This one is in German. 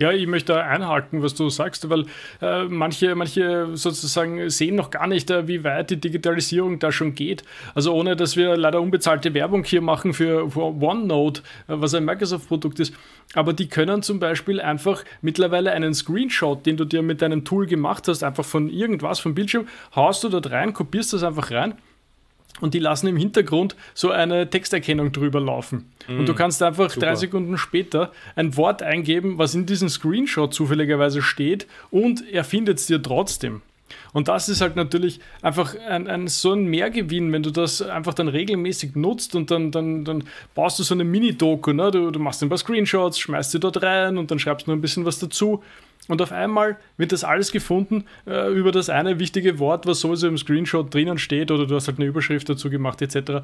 Ja, ich möchte einhaken, was du sagst, weil manche sozusagen sehen noch gar nicht, wie weit die Digitalisierung da schon geht. Also ohne, dass wir leider unbezahlte Werbung hier machen für OneNote, was ein Microsoft-Produkt ist. Aber die können zum Beispiel einfach mittlerweile einen Screenshot, den du dir mit deinem Tool gemacht hast, einfach von irgendwas, vom Bildschirm, haust du dort rein, kopierst das einfach rein. Und die lassen im Hintergrund so eine Texterkennung drüber laufen. Und du kannst einfach 3 Sekunden später ein Wort eingeben, was in diesem Screenshot zufälligerweise steht, und er findet es dir trotzdem. Und das ist halt natürlich einfach so ein Mehrgewinn, wenn du das einfach dann regelmäßig nutzt, und dann baust du so eine Mini-Doku, ne? Du machst ein paar Screenshots, schmeißt sie dort rein und dann schreibst noch ein bisschen was dazu. Und auf einmal wird das alles gefunden über das eine wichtige Wort, was sowieso im Screenshot drinnen steht, oder du hast halt eine Überschrift dazu gemacht etc.